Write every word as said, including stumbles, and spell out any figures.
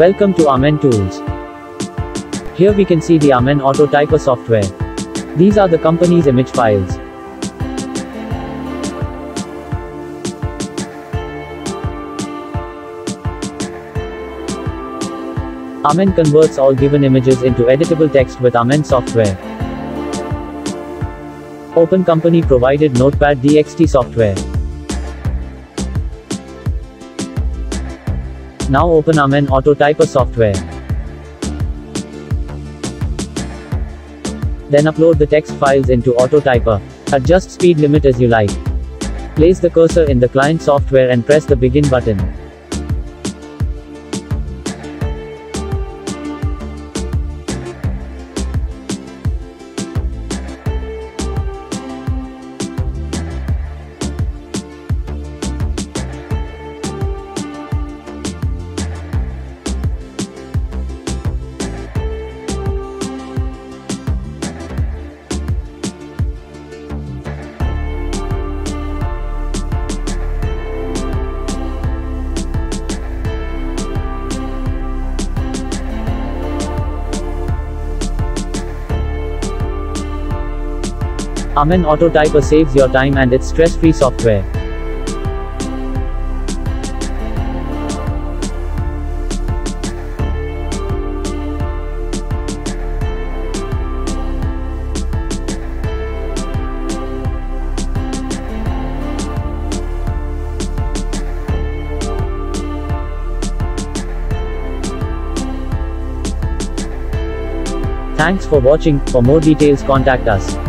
Welcome to Amen Tools. Here we can see the Amen Auto Typer software. These are the company's image files. Amen converts all given images into editable text with Amen software. Open company provided Notepad D X T software. Now open Amen Auto Typer software. Then upload the text files into Auto Typer. Adjust speed limit as you like. Place the cursor in the client software and press the begin button. Amen Autotyper saves your time and it's stress-free software. Thanks for watching. For more details, contact us.